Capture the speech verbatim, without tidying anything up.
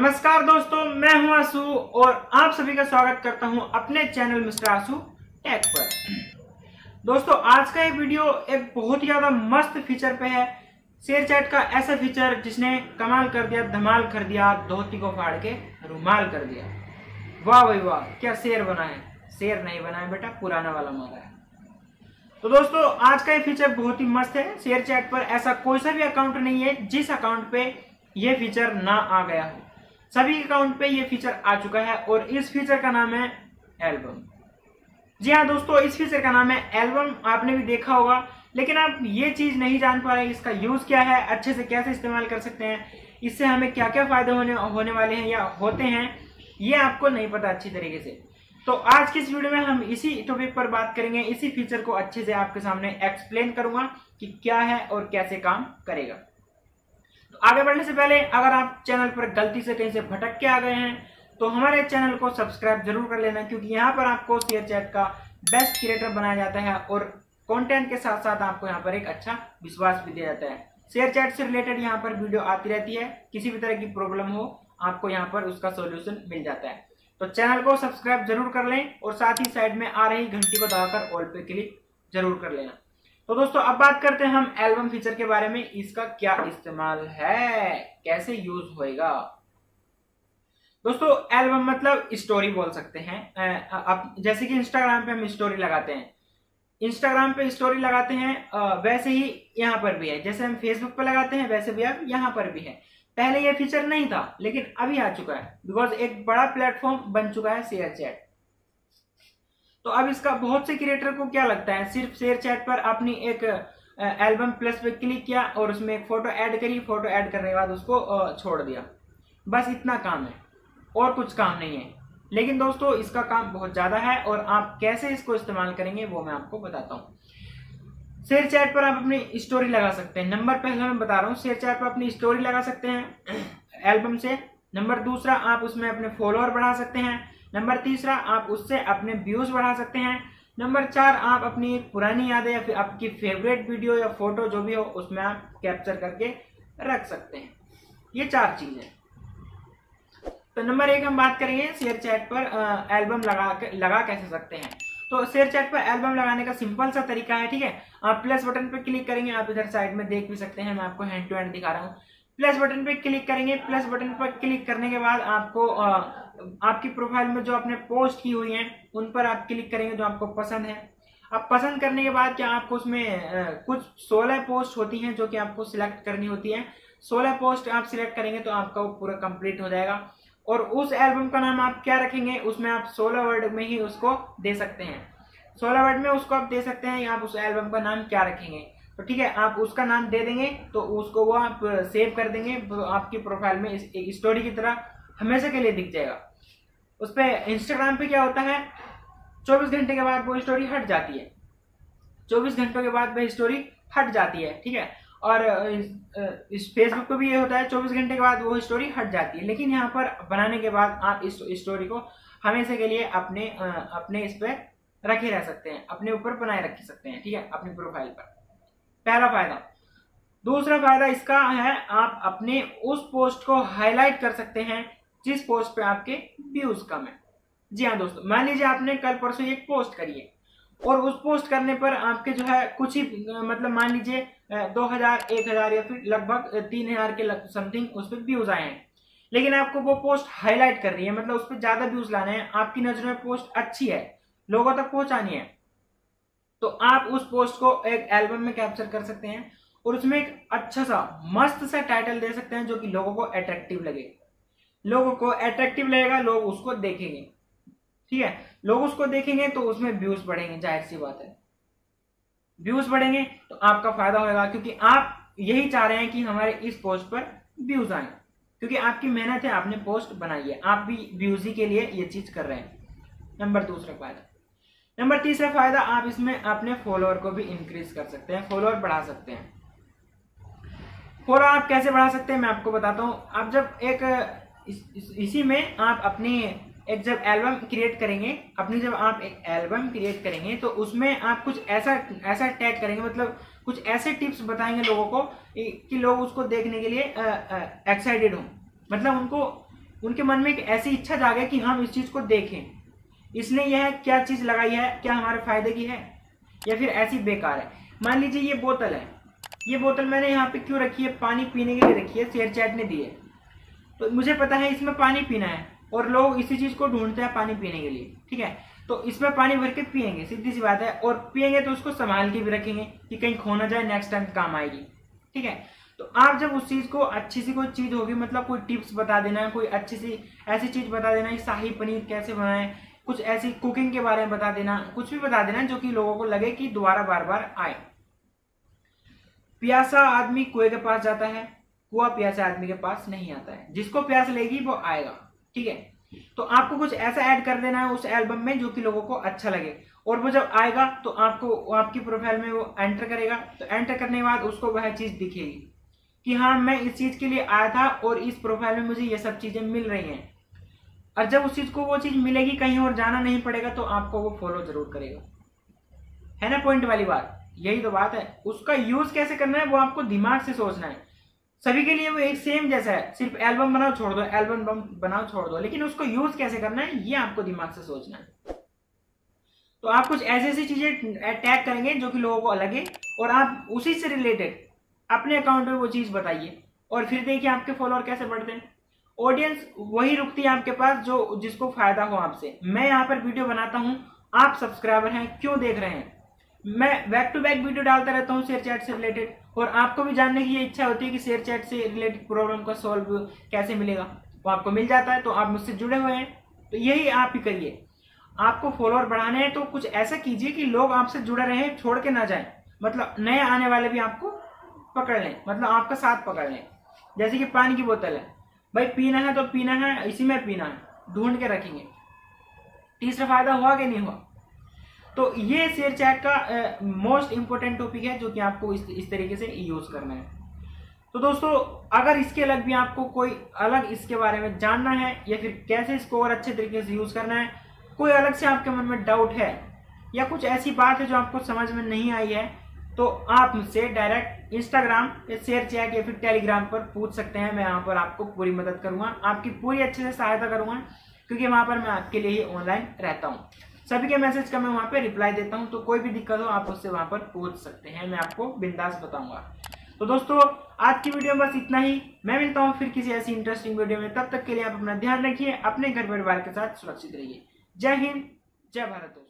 नमस्कार दोस्तों, मैं हूं आशु और आप सभी का स्वागत करता हूं अपने चैनल मिस्टर आशु टेक पर। दोस्तों, आज का ये वीडियो एक बहुत ही ज्यादा मस्त फीचर पे है, शेयर चैट का ऐसा फीचर जिसने कमाल कर दिया, धमाल कर दिया, धोती को फाड़ के रुमाल कर दिया। वाह भाई वाह, क्या शेर बना है। शेर नहीं बना है बेटा, पुराना वाला मारा है। तो दोस्तों, आज का ये फीचर बहुत ही मस्त है। शेयर चैट पर ऐसा कोई सा भी अकाउंट नहीं है जिस अकाउंट पे ये फीचर ना आ गया हो। सभी अकाउंट पे ये फीचर आ चुका है और इस फीचर का नाम है एल्बम। जी हाँ दोस्तों, इस फीचर का नाम है एल्बम। आपने भी देखा होगा, लेकिन आप ये चीज़ नहीं जान पा रहे इसका यूज़ क्या है, अच्छे से कैसे इस्तेमाल कर सकते हैं, इससे हमें क्या क्या फ़ायदे होने होने वाले हैं या होते हैं, ये आपको नहीं पता अच्छी तरीके से। तो आज की इस वीडियो में हम इसी टॉपिक पर बात करेंगे, इसी फीचर को अच्छे से आपके सामने एक्सप्लेन करूंगा कि क्या है और कैसे काम करेगा। तो आगे बढ़ने से पहले अगर आप चैनल पर गलती से कहीं से भटक के आ गए हैं तो हमारे चैनल को सब्सक्राइब जरूर कर लेना, क्योंकि यहाँ पर आपको शेयर चैट का बेस्ट क्रिएटर बनाया जाता है और कॉन्टेंट के साथ साथ आपको यहाँ पर एक अच्छा विश्वास भी दिया जाता है। शेयर चैट से रिलेटेड यहाँ पर वीडियो आती रहती है, किसी भी तरह की प्रॉब्लम हो आपको यहाँ पर उसका सोल्यूशन मिल जाता है। तो चैनल को सब्सक्राइब जरूर कर लें और साथ ही साइड में आ रही घंटी को दबाकर ऑल पे क्लिक जरूर कर लेना। तो दोस्तों, अब बात करते हैं हम एल्बम फीचर के बारे में, इसका क्या इस्तेमाल है, कैसे यूज होएगा। दोस्तों, एल्बम मतलब स्टोरी बोल सकते हैं आप। जैसे कि इंस्टाग्राम पे हम स्टोरी लगाते हैं, इंस्टाग्राम पे स्टोरी लगाते हैं, वैसे ही यहाँ पर भी है। जैसे हम फेसबुक पर लगाते हैं वैसे भी आप यहाँ पर भी है। पहले यह फीचर नहीं था लेकिन अभी आ चुका है, बिकॉज एक बड़ा प्लेटफॉर्म बन चुका है शेयर चैट। तो अब इसका बहुत से क्रिएटर को क्या लगता है, सिर्फ शेयर चैट पर आपने एक एल्बम प्लस पे क्लिक किया और उसमें एक फोटो ऐड करी, फोटो ऐड करने के बाद उसको छोड़ दिया, बस इतना काम है और कुछ काम नहीं है। लेकिन दोस्तों, इसका काम बहुत ज़्यादा है और आप कैसे इसको इस्तेमाल करेंगे वो मैं आपको बताता हूँ। शेयर चैट पर आप अपनी स्टोरी लगा सकते हैं। नंबर पहला मैं बता रहा हूँ, शेयर चैट पर अपनी स्टोरी लगा सकते हैं एल्बम से। नंबर दूसरा, आप उसमें अपने फॉलोअर बढ़ा सकते हैं। नंबर तीसरा, आप उससे अपने व्यूज बढ़ा सकते हैं। नंबर चार, आप अपनी पुरानी यादें या फिर आपकी फेवरेट वीडियो या फोटो जो भी हो उसमें आप कैप्चर करके रख सकते हैं। ये चार चीज़ें। तो नंबर एक हम बात करेंगे शेयर चैट पर एल्बम लगा लगा कैसे सकते हैं। तो शेयर चैट पर एल्बम लगाने का सिंपल सा तरीका है, ठीक है। आप प्लस बटन पर क्लिक करेंगे, आप इधर साइड में देख भी सकते हैं, मैं आपको हैंड टू हैंड दिखा रहा हूँ। प्लस बटन पर क्लिक करेंगे, प्लस बटन पर क्लिक करने के बाद आपको आ, आपकी प्रोफाइल में जो आपने पोस्ट की हुई है उन पर आप क्लिक करेंगे जो आपको पसंद है। अब पसंद करने के बाद क्या आपको उसमें आ, कुछ सोलह पोस्ट होती हैं जो कि आपको सिलेक्ट करनी होती है। सोलह पोस्ट आप सिलेक्ट करेंगे तो आपका वो पूरा कंप्लीट हो जाएगा और उस एल्बम का नाम आप क्या रखेंगे उसमें आप सोलह वर्ड में ही उसको दे सकते हैं। सोलह वर्ड में उसको आप दे सकते हैं, आप उस एल्बम का नाम क्या रखेंगे। तो ठीक है, आप उसका नाम दे देंगे तो उसको वो आप सेव कर देंगे, आपकी प्रोफाइल में इस, एक स्टोरी की तरह हमेशा के लिए दिख जाएगा। उस पर इंस्टाग्राम पे क्या होता है, चौबीस घंटे के बाद वो स्टोरी हट जाती है, चौबीस घंटों के बाद वह स्टोरी हट जाती है, ठीक है। और इस फेसबुक पे भी ये होता है, चौबीस घंटे के बाद वो स्टोरी हट जाती है। लेकिन यहाँ पर बनाने के बाद आप इस स्टोरी को हमेशा के लिए अपने अपने इस पर रखे रह सकते हैं, अपने ऊपर बनाए रख सकते हैं, ठीक है, अपनी प्रोफाइल पर। पहला फायदा। दूसरा फायदा इसका है, आप अपने उस पोस्ट को हाईलाइट कर सकते हैं जिस पोस्ट पे आपके व्यूज कम है। जी हाँ दोस्तों, मान लीजिए आपने कल परसों एक पोस्ट करी है और उस पोस्ट करने पर आपके जो है कुछ ही, मतलब मान लीजिए दो हजार एक हजार या फिर लगभग तीन हजार के लग समथिंग उस पर व्यूज आए हैं, लेकिन आपको वो पोस्ट हाईलाइट करनी है, मतलब उस पर ज्यादा व्यूज लाने हैं, आपकी नजर में पोस्ट अच्छी है, लोगों तक पहुंचानी है, तो आप उस पोस्ट को एक एल्बम में कैप्चर कर सकते हैं और उसमें एक अच्छा सा मस्त सा टाइटल दे सकते हैं जो कि लोगों को अट्रैक्टिव लगे, लोगों को अट्रैक्टिव लगेगा, लोग उसको देखेंगे, ठीक है। लोग उसको देखेंगे तो उसमें व्यूज बढ़ेंगे, जाहिर सी बात है, व्यूज बढ़ेंगे तो आपका फायदा होगा, क्योंकि आप यही चाह रहे हैं कि हमारे इस पोस्ट पर व्यूज आए, क्योंकि आपकी मेहनत है, आपने पोस्ट बनाई है, आप भी व्यूज ही के लिए ये चीज कर रहे हैं। नंबर दूसरा फायदा। नंबर तीसरा फायदा, आप इसमें अपने फॉलोअर को भी इंक्रीज कर सकते हैं, फॉलोअर बढ़ा सकते हैं। फॉलोअर आप कैसे बढ़ा सकते हैं मैं आपको बताता हूँ। आप जब एक इस, इस, इसी में आप अपनी एक जब एल्बम क्रिएट करेंगे, अपनी जब आप एक एल्बम क्रिएट करेंगे तो उसमें आप कुछ ऐसा ऐसा टैग करेंगे, मतलब कुछ ऐसे टिप्स बताएंगे लोगों को कि लोग उसको देखने के लिए एक्साइटेड हों, मतलब उनको उनके मन में एक ऐसी इच्छा जागे कि हम इस चीज को देखें, इसने यह क्या चीज लगाई है, क्या हमारे फायदे की है या फिर ऐसी बेकार है। मान लीजिए ये बोतल है, ये बोतल मैंने यहाँ पे क्यों रखी है, पानी पीने के लिए रखी है, शेयरचैट ने दी है, तो मुझे पता है इसमें पानी पीना है और लोग इसी चीज को ढूंढते हैं पानी पीने के लिए, ठीक है, तो इसमें पानी भर के पियेंगे, सीधी सी बात है, और पियेंगे तो उसको संभाल के भी रखेंगे कि कहीं खो ना जाए, नेक्स्ट टाइम काम आएगी, ठीक है। तो आप जब उस चीज को अच्छी सी कोई चीज होगी, मतलब कोई टिप्स बता देना, कोई अच्छी सी ऐसी चीज बता देना कि शाही पनीर कैसे बनाएं, कुछ ऐसी कुकिंग के बारे में बता देना, कुछ भी बता देना जो कि लोगों को लगे कि दोबारा बार बार आए। प्यासा आदमी कुएं के पास जाता है, कुआ प्यासा आदमी के पास नहीं आता है, जिसको प्यास लगेगी वो आएगा, ठीक है। तो आपको कुछ ऐसा ऐड कर देना है उस एल्बम में जो कि लोगों को अच्छा लगे, और वो जब आएगा तो आपको आपकी प्रोफाइल में वो एंटर करेगा, तो एंटर करने के बाद उसको वह चीज दिखेगी कि हाँ मैं इस चीज के लिए आया था और इस प्रोफाइल में मुझे ये सब चीजें मिल रही हैं। और जब उस चीज को वो चीज मिलेगी, कहीं और जाना नहीं पड़ेगा, तो आपको वो फॉलो जरूर करेगा, है ना। पॉइंट वाली बात यही तो बात है, उसका यूज कैसे करना है वो आपको दिमाग से सोचना है। सभी के लिए वो एक सेम जैसा है, सिर्फ एल्बम बनाओ छोड़ दो, एल्बम बनाओ छोड़ दो, लेकिन उसको यूज कैसे करना है ये आपको दिमाग से सोचना है। तो आप कुछ ऐसी ऐसी चीजें टैग करेंगे जो कि लोगों को लगे, और आप उसी से रिलेटेड अपने अकाउंट में वो चीज बताइए, और फिर देखिए आपके फॉलोअर कैसे बढ़ते हैं। ऑडियंस वही रुकती है आपके पास जो जिसको फायदा हो आपसे। मैं यहाँ पर वीडियो बनाता हूँ, आप सब्सक्राइबर हैं, क्यों देख रहे हैं, मैं बैक टू बैक वीडियो डालता रहता हूँ शेयरचैट से रिलेटेड, और आपको भी जानने की ये इच्छा होती है कि शेयरचैट से रिलेटेड प्रॉब्लम का सॉल्व कैसे मिलेगा, वो आपको मिल जाता है, तो आप मुझसे जुड़े हुए हैं, तो यही आप ही करिए। आपको फॉलोअर बढ़ाने हैं तो कुछ ऐसा कीजिए कि लोग आपसे जुड़े रहें, छोड़ के ना जाए, मतलब नए आने वाले भी आपको पकड़ लें, मतलब आपका साथ पकड़ लें। जैसे कि पानी की बोतल है, भाई पीना है तो पीना है, इसी में पीना है, ढूंढ के रखेंगे। तीसरा फायदा हुआ कि नहीं हुआ। तो ये शेयरचैट का मोस्ट इंपॉर्टेंट टॉपिक है जो कि आपको इस, इस तरीके से यूज करना है। तो दोस्तों अगर इसके अलग भी आपको कोई अलग इसके बारे में जानना है या फिर कैसे इसको और अच्छे तरीके से यूज करना है, कोई अलग से आपके मन में डाउट है या कुछ ऐसी बात है जो आपको समझ में नहीं आई है, तो आप मुझसे डायरेक्ट इंस्टाग्राम या शेयरचैट या फिर टेलीग्राम पर पूछ सकते हैं। मैं यहाँ पर आपको पूरी मदद करूँगा, आपकी पूरी अच्छे से सहायता करूँगा, क्योंकि वहाँ पर मैं आपके लिए ही ऑनलाइन रहता हूँ। सभी के मैसेज का मैं वहाँ पे रिप्लाई देता हूँ, तो कोई भी दिक्कत हो आप उससे वहाँ पर पूछ सकते हैं, मैं आपको बिंदास बताऊँगा। तो दोस्तों आज की वीडियो में बस इतना ही, मैं मिलता हूँ फिर किसी ऐसी इंटरेस्टिंग वीडियो में। तब तक के लिए आप अपना ध्यान रखिए, अपने घर परिवार के साथ सुरक्षित रहिए। जय हिंद, जय भारत।